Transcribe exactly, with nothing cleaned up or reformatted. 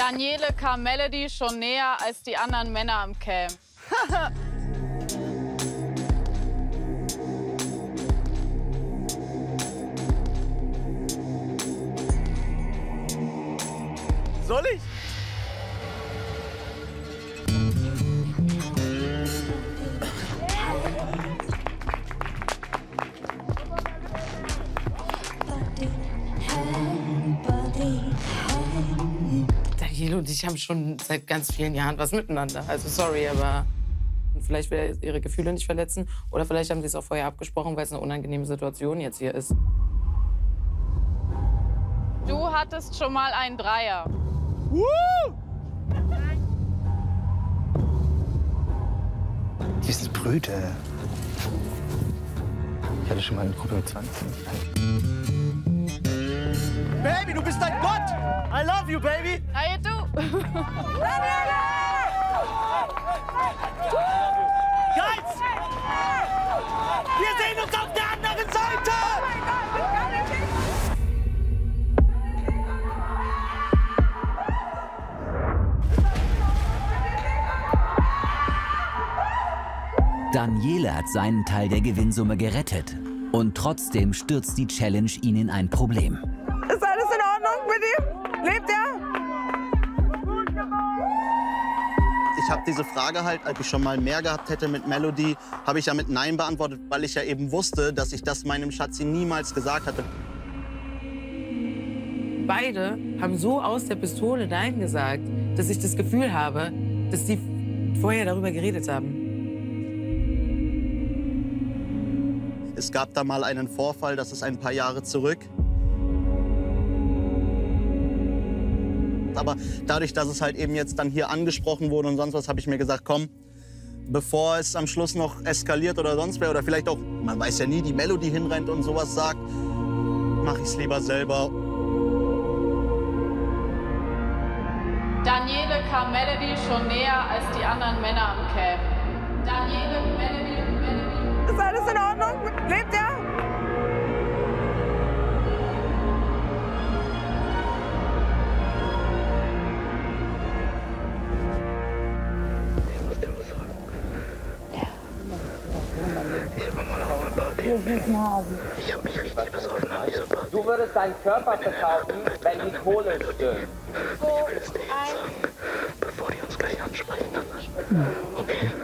Daniele kam Melody schon näher als die anderen Männer am Camp. Soll ich? Daniele und ich haben schon seit ganz vielen Jahren was miteinander. Also sorry, aber vielleicht will er ihre Gefühle nicht verletzen. Oder vielleicht haben sie es auch vorher abgesprochen, weil es eine unangenehme Situation jetzt hier ist. Du hattest schon mal einen Dreier. Woo! Die sind Brüte. Ich hatte schon mal eine Gruppe mit zwanzig. Baby, du bist ein Gott! I love you, baby! I do! Guys! Wir sehen uns auf der anderen Seite! Daniele hat seinen Teil der Gewinnsumme gerettet. Und trotzdem stürzt die Challenge ihn in ein Problem. Ist alles in Ordnung mit ihm? Lebt er? Ich habe diese Frage halt, als ich schon mal mehr gehabt hätte mit Melody, habe ich ja mit Nein beantwortet, weil ich ja eben wusste, dass ich das meinem Schatzi niemals gesagt hatte. Beide haben so aus der Pistole Nein gesagt, dass ich das Gefühl habe, dass die vorher darüber geredet haben. Es gab da mal einen Vorfall, das ist ein paar Jahre zurück. Aber dadurch, dass es halt eben jetzt dann hier angesprochen wurde und sonst was, habe ich mir gesagt, komm, bevor es am Schluss noch eskaliert oder sonst wer, oder vielleicht auch, man weiß ja nie, die Melody hinrennt und sowas sagt, mache ich es lieber selber. Daniele kam Melody schon näher als die anderen Männer am Camp. Daniele, Melody, Melody. Ist alles in Ordnung? Lebt er? Ich hab mal auf eine Party. Ich hab mich richtig besoffen. Du würdest deinen Körper verkaufen, wenn die Kohle stimmt. Ich will es dir jetzt sagen, bevor die uns gleich ansprechen. Okay?